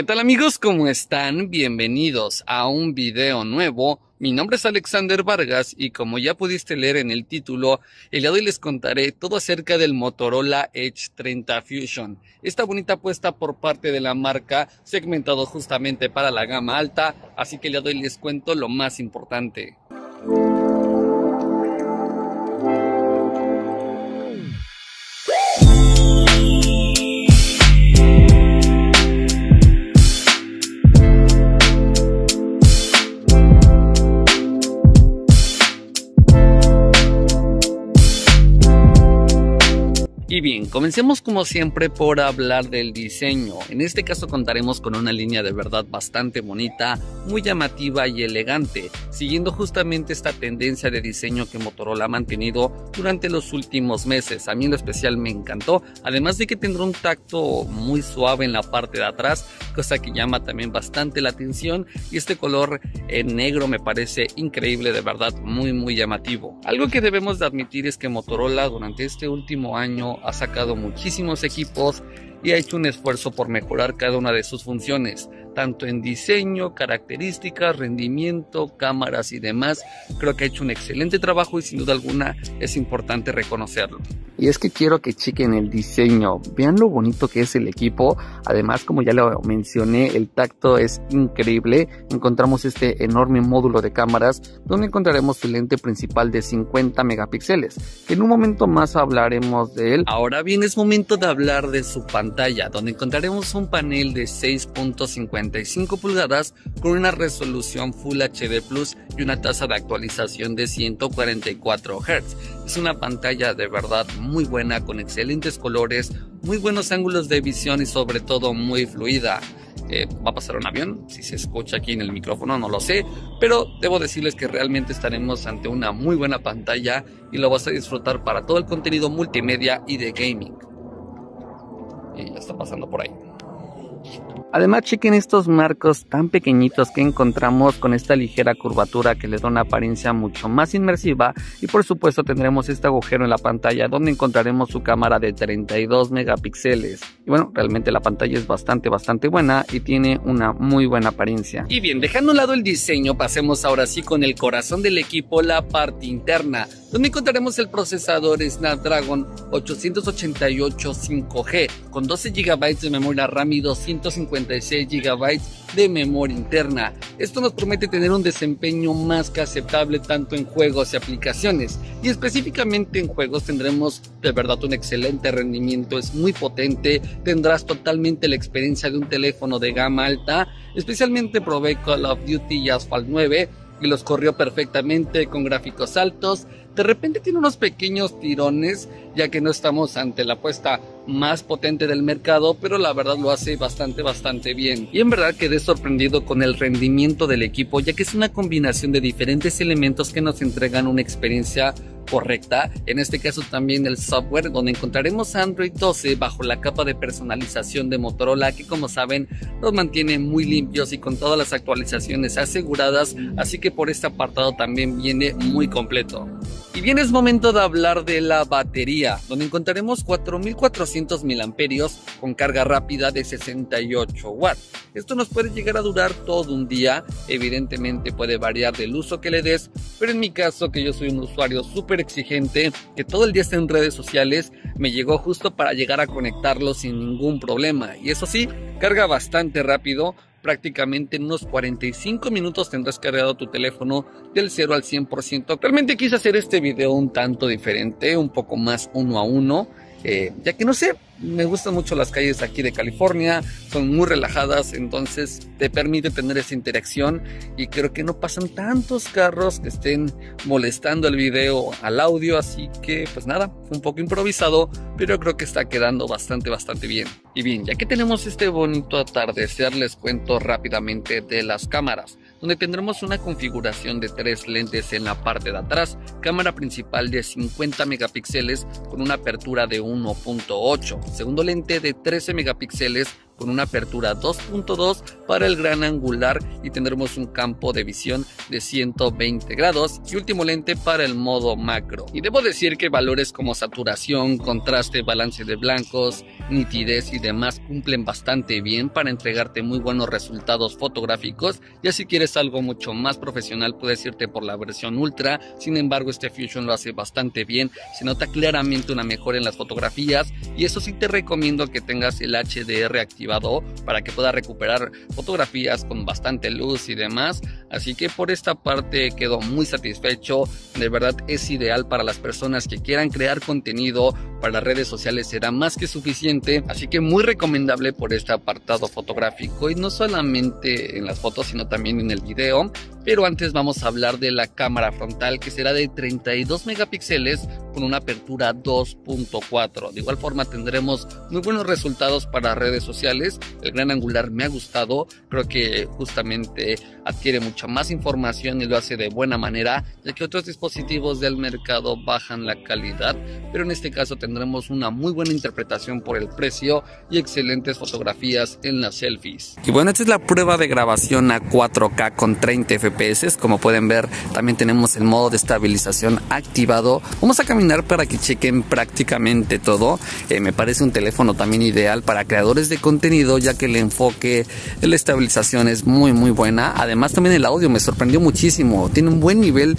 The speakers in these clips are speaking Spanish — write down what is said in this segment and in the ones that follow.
¿Qué tal amigos? ¿Cómo están? Bienvenidos a un video nuevo. Mi nombre es Alexander Vargas y como ya pudiste leer en el título, el día de hoy les contaré todo acerca del Motorola Edge 30 Fusion. Esta bonita apuesta por parte de la marca, segmentado justamente para la gama alta, así que el día de hoy les cuento lo más importante. Y bien, comencemos como siempre por hablar del diseño. En este caso contaremos con una línea de verdad bastante bonita, muy llamativa y elegante, siguiendo justamente esta tendencia de diseño que Motorola ha mantenido durante los últimos meses. A mí en lo especial me encantó, además de que tendrá un tacto muy suave en la parte de atrás, cosa que llama también bastante la atención, y este color negro me parece increíble, de verdad, muy llamativo. Algo que debemos de admitir es que Motorola durante este último año ha sacado muchísimos equipos y ha hecho un esfuerzo por mejorar cada una de sus funciones, tanto en diseño, características, rendimiento, cámaras y demás. Creo que ha hecho un excelente trabajo y sin duda alguna es importante reconocerlo. Y es que quiero que chequen el diseño, vean lo bonito que es el equipo. Además, como ya lo mencioné, el tacto es increíble. Encontramos este enorme módulo de cámaras donde encontraremos su lente principal de 50 megapíxeles, que en un momento más hablaremos de él. Ahora bien, es momento de hablar de su pantalla, donde encontraremos un panel de 6.55 pulgadas con una resolución Full HD Plus y una tasa de actualización de 144 Hz. Es una pantalla de verdad muy buena, con excelentes colores, muy buenos ángulos de visión y sobre todo muy fluida. ¿Va a pasar un avión? Si se escucha aquí en el micrófono no lo sé, pero debo decirles que realmente estaremos ante una muy buena pantalla y lo vas a disfrutar para todo el contenido multimedia y de gaming. Y ya está pasando por ahí. Además, chequen estos marcos tan pequeñitos que encontramos con esta ligera curvatura que les da una apariencia mucho más inmersiva, y por supuesto tendremos este agujero en la pantalla donde encontraremos su cámara de 32 megapíxeles. Y bueno, realmente la pantalla es bastante buena y tiene una muy buena apariencia. Y bien, dejando a un lado el diseño, pasemos ahora sí con el corazón del equipo, la parte interna, donde encontraremos el procesador Snapdragon 888 5G con 12 GB de memoria RAM y 256 GB de memoria interna. Esto nos promete tener un desempeño más que aceptable tanto en juegos y aplicaciones, y específicamente en juegos tendremos de verdad un excelente rendimiento. Es muy potente, tendrás totalmente la experiencia de un teléfono de gama alta. Especialmente probé Call of Duty y Asphalt 9 y los corrió perfectamente con gráficos altos. De repente tiene unos pequeños tirones, ya que no estamos ante la apuesta más potente del mercado, pero la verdad lo hace bastante bien. Y en verdad quedé sorprendido con el rendimiento del equipo, ya que es una combinación de diferentes elementos que nos entregan una experiencia correcta. En este caso también el software, donde encontraremos Android 12 bajo la capa de personalización de Motorola, que como saben los mantiene muy limpios y con todas las actualizaciones aseguradas, así que por este apartado también viene muy completo. Y bien, es momento de hablar de la batería, donde encontraremos 4.400 miliamperios con carga rápida de 68 watts. Esto nos puede llegar a durar todo un día, evidentemente puede variar del uso que le des, pero en mi caso, que yo soy un usuario súper exigente, que todo el día está en redes sociales, me llegó justo para llegar a conectarlo sin ningún problema. Y eso sí, carga bastante rápido. Prácticamente en unos 45 minutos tendrás cargado tu teléfono del 0 al 100%. Realmente quise hacer este video un tanto diferente, un poco más uno a uno, ya que no sé, me gustan mucho las calles aquí de California, son muy relajadas, entonces te permite tener esa interacción y creo que no pasan tantos carros que estén molestando el video al audio, así que pues nada, fue un poco improvisado, pero creo que está quedando bastante bien. Y bien, ya que tenemos este bonito atardecer, les cuento rápidamente de las cámaras, donde tendremos una configuración de 3 lentes en la parte de atrás, cámara principal de 50 megapíxeles con una apertura de 1.8, segundo lente de 13 megapíxeles con una apertura 2.2 para el gran angular y tendremos un campo de visión de 120 grados y último lente para el modo macro. Y debo decir que valores como saturación, contraste, balance de blancos, nitidez y demás cumplen bastante bien para entregarte muy buenos resultados fotográficos. Ya si quieres algo mucho más profesional puedes irte por la versión Ultra, sin embargo este Fusion lo hace bastante bien, se nota claramente una mejora en las fotografías y eso sí te recomiendo que tengas el HDR activado para que puedas recuperar fotografías con bastante luz y demás, así que por esta parte quedo muy satisfecho, de verdad es ideal para las personas que quieran crear contenido para las redes sociales, será más que suficiente, así que muy recomendable por este apartado fotográfico y no solamente en las fotos sino también en el video. Pero antes vamos a hablar de la cámara frontal que será de 32 megapíxeles con una apertura 2.4. De igual forma tendremos muy buenos resultados para redes sociales. El gran angular me ha gustado, creo que justamente adquiere mucha más información y lo hace de buena manera, ya que otros dispositivos del mercado bajan la calidad, pero en este caso tendremos una muy buena interpretación por el precio y excelentes fotografías en las selfies. Y bueno, esta es la prueba de grabación a 4K con 30 FPS. Como pueden ver, también tenemos el modo de estabilización activado. Vamos a caminar para que chequen prácticamente todo. Me parece un teléfono también ideal para creadores de contenido, ya que el enfoque de la estabilización es muy buena. Además también el audio me sorprendió muchísimo, tiene un buen nivel,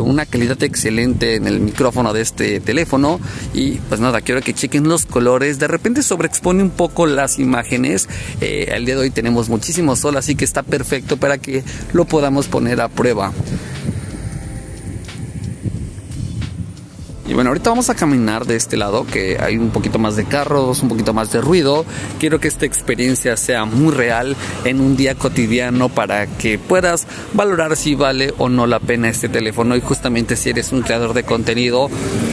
una calidad excelente en el micrófono de este teléfono. Y pues nada, quiero que chequen los colores, de repente sobreexpone un poco las imágenes. El día de hoy tenemos muchísimo sol, así que está perfecto para que lo podamos poner a prueba. Y bueno, ahorita vamos a caminar de este lado que hay un poquito más de carros, un poquito más de ruido. Quiero que esta experiencia sea muy real en un día cotidiano para que puedas valorar si vale o no la pena este teléfono y justamente si eres un creador de contenido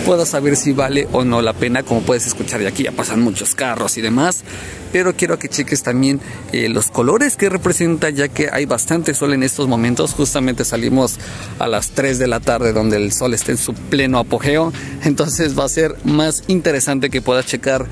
puedas saber si vale o no la pena. Como puedes escuchar de aquí ya pasan muchos carros y demás, pero quiero que cheques también los colores que representa, ya que hay bastante sol en estos momentos. Justamente salimos a las 3 de la tarde donde el sol está en su pleno apogeo. Entonces va a ser más interesante que puedas checar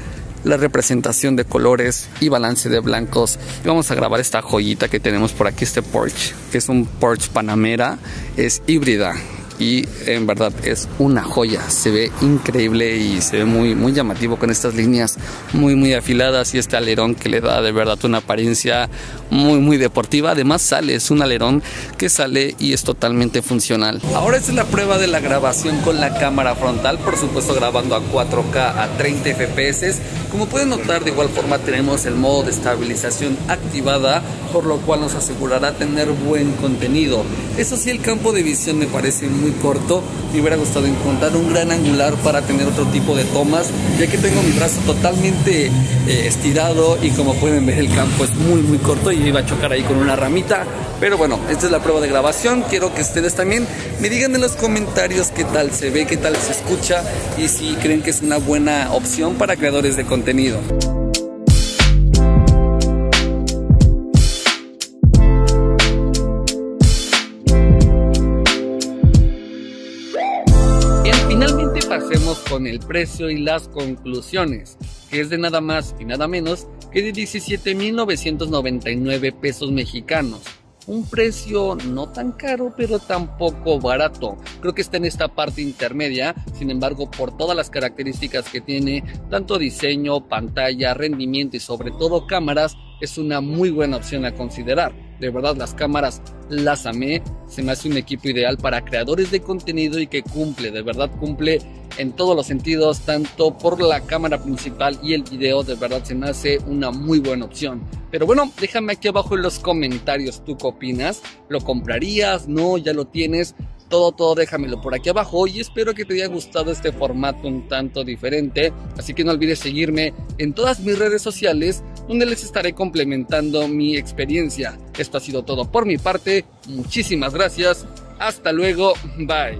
la representación de colores y balance de blancos. Y vamos a grabar esta joyita que tenemos por aquí, este Porsche, que es un Porsche Panamera, es híbrida y en verdad es una joya, se ve increíble y se ve muy llamativo con estas líneas muy afiladas y este alerón que le da de verdad una apariencia muy deportiva. Además sale, es un alerón que sale y es totalmente funcional. Ahora esta es la prueba de la grabación con la cámara frontal, por supuesto grabando a 4K a 30 FPS. Como pueden notar, de igual forma tenemos el modo de estabilización activada, por lo cual nos asegurará tener buen contenido. Eso sí, el campo de visión me parece muy corto, me hubiera gustado encontrar un gran angular para tener otro tipo de tomas, ya que tengo mi brazo totalmente estirado y como pueden ver el campo es muy corto y iba a chocar ahí con una ramita. Pero bueno, esta es la prueba de grabación, quiero que ustedes también me digan en los comentarios qué tal se ve, qué tal se escucha y si creen que es una buena opción para creadores de contenido. Pasemos con el precio y las conclusiones, que es de nada más y nada menos que de 17,999 pesos mexicanos. Un precio no tan caro, pero tampoco barato. Creo que está en esta parte intermedia, sin embargo, por todas las características que tiene, tanto diseño, pantalla, rendimiento y sobre todo cámaras, es una muy buena opción a considerar. De verdad, las cámaras las amé, se me hace un equipo ideal para creadores de contenido y que cumple, de verdad cumple en todos los sentidos, tanto por la cámara principal y el video, de verdad se me hace una muy buena opción. Pero bueno, déjame aquí abajo en los comentarios, ¿tú qué opinas? ¿Lo comprarías? ¿No? ¿Ya lo tienes? Todo déjamelo por aquí abajo y espero que te haya gustado este formato un tanto diferente, así que no olvides seguirme en todas mis redes sociales donde les estaré complementando mi experiencia. Esto ha sido todo por mi parte, muchísimas gracias, hasta luego, bye.